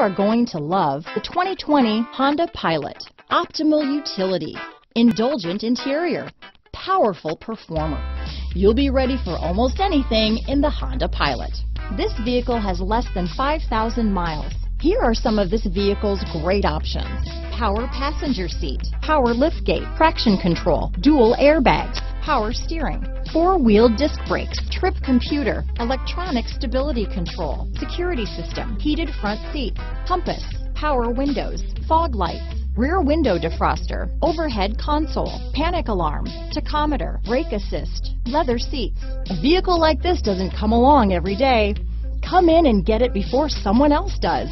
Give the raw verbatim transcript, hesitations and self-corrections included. are going to love the twenty twenty Honda Pilot. Optimal utility, indulgent interior, powerful performer. You'll be ready for almost anything in the Honda Pilot. This vehicle has less than five thousand miles. Here are some of this vehicle's great options: power passenger seat, power liftgate, traction control, dual airbags, power steering, four-wheel disc brakes, trip computer, electronic stability control, security system, heated front seats, compass, power windows, fog lights, rear window defroster, overhead console, panic alarm, tachometer, brake assist, leather seats. A vehicle like this doesn't come along every day. Come in and get it before someone else does.